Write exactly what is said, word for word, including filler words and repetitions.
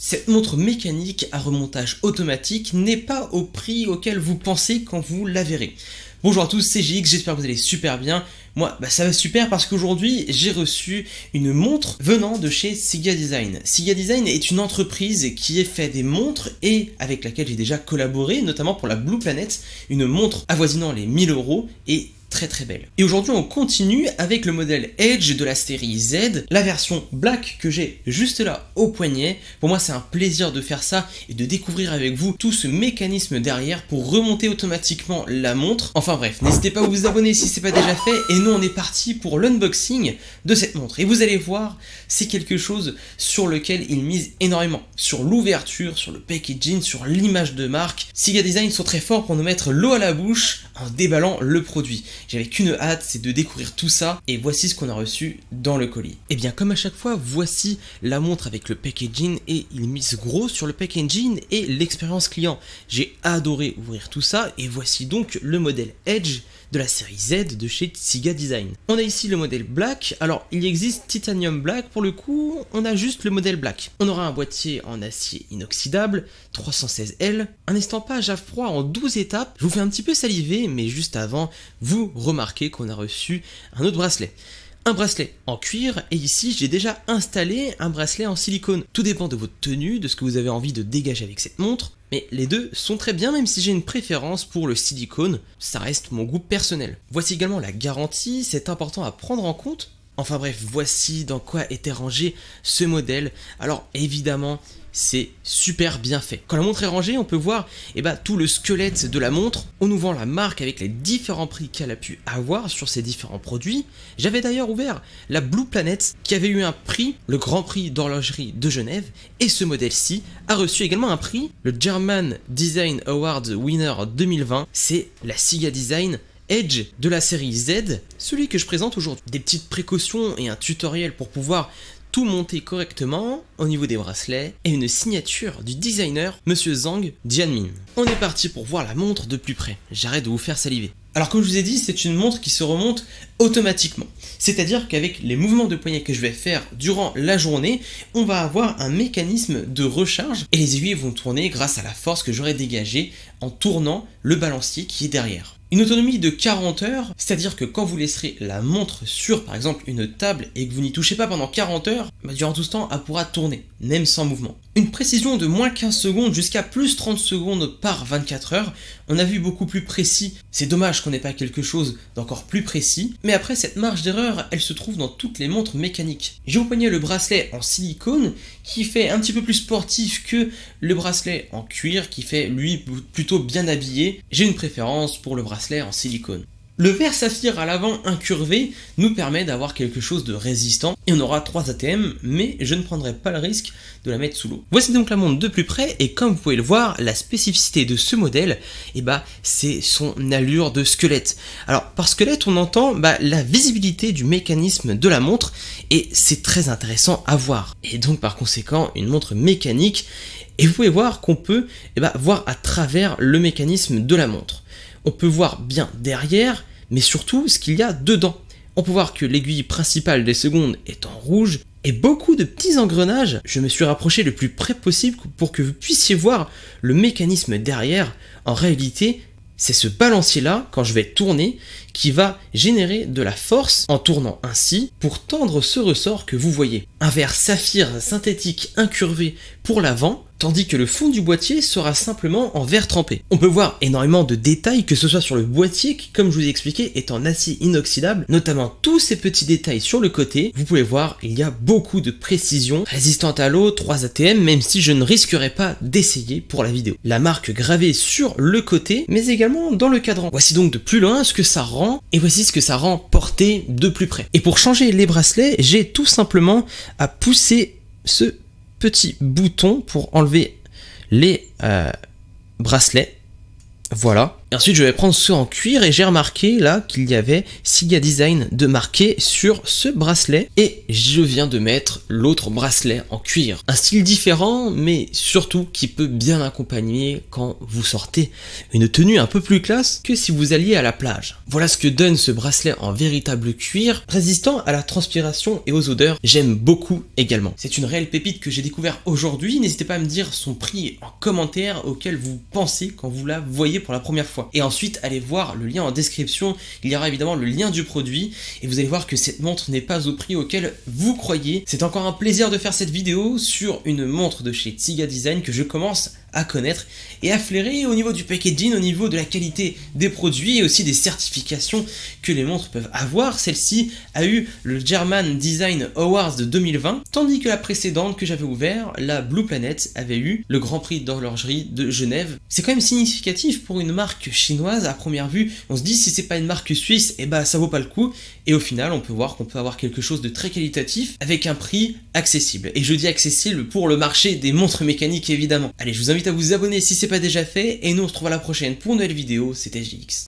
Cette montre mécanique à remontage automatique n'est pas au prix auquel vous pensez quand vous la verrez. Bonjour à tous, c'est J X, j'espère que vous allez super bien. Moi, bah ça va super parce qu'aujourd'hui, j'ai reçu une montre venant de chez CIGA Design. CIGA Design est une entreprise qui fait des montres et avec laquelle j'ai déjà collaboré, notamment pour la Blue Planet, une montre avoisinant les mille euros et très très belle. Et aujourd'hui, on continue avec le modèle Edge de la série Z, la version Black que j'ai juste là au poignet. Pour moi, c'est un plaisir de faire ça et de découvrir avec vous tout ce mécanisme derrière pour remonter automatiquement la montre. Enfin bref, n'hésitez pas à vous abonner si ce n'est pas déjà fait et non, on est parti pour l'unboxing de cette montre. Et vous allez voir, c'est quelque chose sur lequel ils misent énormément. Sur l'ouverture, sur le packaging, sur l'image de marque. CIGA Design sont très forts pour nous mettre l'eau à la bouche en déballant le produit. J'avais qu'une hâte, c'est de découvrir tout ça. Et voici ce qu'on a reçu dans le colis. Et bien comme à chaque fois, voici la montre avec le packaging et ils misent gros sur le packaging et l'expérience client. J'ai adoré ouvrir tout ça et voici donc le modèle Edge de la série Z de chez CIGA Design. On a ici le modèle Black, alors il existe Titanium Black, pour le coup on a juste le modèle Black. On aura un boîtier en acier inoxydable, trois cent seize L, un estampage à froid en douze étapes. Je vous fais un petit peu saliver, mais juste avant, vous remarquez qu'on a reçu un autre bracelet. Un bracelet en cuir, et ici j'ai déjà installé un bracelet en silicone. Tout dépend de votre tenue, de ce que vous avez envie de dégager avec cette montre. Mais les deux sont très bien, même si j'ai une préférence pour le silicone, ça reste mon goût personnel. Voici également la garantie, c'est important à prendre en compte. Enfin bref, voici dans quoi était rangé ce modèle. Alors évidemment, c'est super bien fait. Quand la montre est rangée, on peut voir eh ben, tout le squelette de la montre. On nous vend la marque avec les différents prix qu'elle a pu avoir sur ses différents produits. J'avais d'ailleurs ouvert la Blue Planet qui avait eu un prix, le Grand Prix d'horlogerie de Genève. Et ce modèle-ci a reçu également un prix, le German Design Award Winner deux mille vingt. C'est la CIGA Design Edge de la série Z, celui que je présente aujourd'hui. Des petites précautions et un tutoriel pour pouvoir tout monter correctement au niveau des bracelets et une signature du designer monsieur Zhang Jianmin. On est parti pour voir la montre de plus près, j'arrête de vous faire saliver. Alors comme je vous ai dit, c'est une montre qui se remonte automatiquement. C'est-à-dire qu'avec les mouvements de poignet que je vais faire durant la journée, on va avoir un mécanisme de recharge et les aiguilles vont tourner grâce à la force que j'aurai dégagée en tournant le balancier qui est derrière. Une autonomie de quarante heures, c'est-à-dire que quand vous laisserez la montre sur, par exemple, une table et que vous n'y touchez pas pendant quarante heures, bah, durant tout ce temps, elle pourra tourner, même sans mouvement. Une précision de moins quinze secondes jusqu'à plus trente secondes par vingt-quatre heures. On a vu beaucoup plus précis. C'est dommage qu'on n'ait pas quelque chose d'encore plus précis. Mais après, cette marge d'erreur, elle se trouve dans toutes les montres mécaniques. J'ai au poignet le bracelet en silicone qui fait un petit peu plus sportif que le bracelet en cuir qui fait, lui, plutôt bien habillé. J'ai une préférence pour le bracelet en silicone. Le verre saphir à l'avant incurvé nous permet d'avoir quelque chose de résistant et on aura trois A T M, mais je ne prendrai pas le risque de la mettre sous l'eau. Voici donc la montre de plus près et comme vous pouvez le voir, la spécificité de ce modèle, eh bah, c'est son allure de squelette. Alors par squelette, on entend bah, la visibilité du mécanisme de la montre et c'est très intéressant à voir. Et donc par conséquent, une montre mécanique et vous pouvez voir qu'on peut eh bah, voir à travers le mécanisme de la montre. On peut voir bien derrière, mais surtout ce qu'il y a dedans. On peut voir que l'aiguille principale des secondes est en rouge et beaucoup de petits engrenages. Je me suis rapproché le plus près possible pour que vous puissiez voir le mécanisme derrière. En réalité, c'est ce balancier-là, quand je vais tourner, qui va générer de la force en tournant ainsi pour tendre ce ressort que vous voyez. Un verre saphir synthétique incurvé pour l'avant, tandis que le fond du boîtier sera simplement en verre trempé. On peut voir énormément de détails, que ce soit sur le boîtier qui, comme je vous ai expliqué, est en acier inoxydable, notamment tous ces petits détails sur le côté. Vous pouvez voir, il y a beaucoup de précision, résistante à l'eau, trois A T M, même si je ne risquerai pas d'essayer pour la vidéo. La marque gravée sur le côté, mais également dans le cadran. Voici donc de plus loin ce que ça rend, et voici ce que ça rend porté de plus près. Et pour changer les bracelets, j'ai tout simplement à pousser ce petit bouton pour enlever les euh, bracelets. Voilà. Et ensuite je vais prendre ceux en cuir et j'ai remarqué là qu'il y avait CIGA Design de marqué sur ce bracelet et je viens de mettre l'autre bracelet en cuir. Un style différent mais surtout qui peut bien accompagner quand vous sortez une tenue un peu plus classe que si vous alliez à la plage. Voilà ce que donne ce bracelet en véritable cuir, résistant à la transpiration et aux odeurs. J'aime beaucoup également. C'est une réelle pépite que j'ai découvert aujourd'hui. N'hésitez pas à me dire son prix en commentaire auquel vous pensez quand vous la voyez pour la première fois. Et ensuite, allez voir le lien en description, il y aura évidemment le lien du produit, et vous allez voir que cette montre n'est pas au prix auquel vous croyez. C'est encore un plaisir de faire cette vidéo sur une montre de chez CIGA Design que je commence à connaître et à flairer au niveau du packaging, au niveau de la qualité des produits et aussi des certifications que les montres peuvent avoir. Celle-ci a eu le German Design Award de deux mille vingt, tandis que la précédente que j'avais ouverte, la Blue Planet, avait eu le Grand Prix d'horlogerie de Genève. C'est quand même significatif pour une marque chinoise. À première vue, on se dit si c'est pas une marque suisse, et bah ça vaut pas le coup. Et au final, on peut voir qu'on peut avoir quelque chose de très qualitatif avec un prix accessible. Et je dis accessible pour le marché des montres mécaniques évidemment. Allez, je vous invite à vous abonner si c'est pas déjà fait, et nous on se retrouve à la prochaine pour une nouvelle vidéo. C'était J X.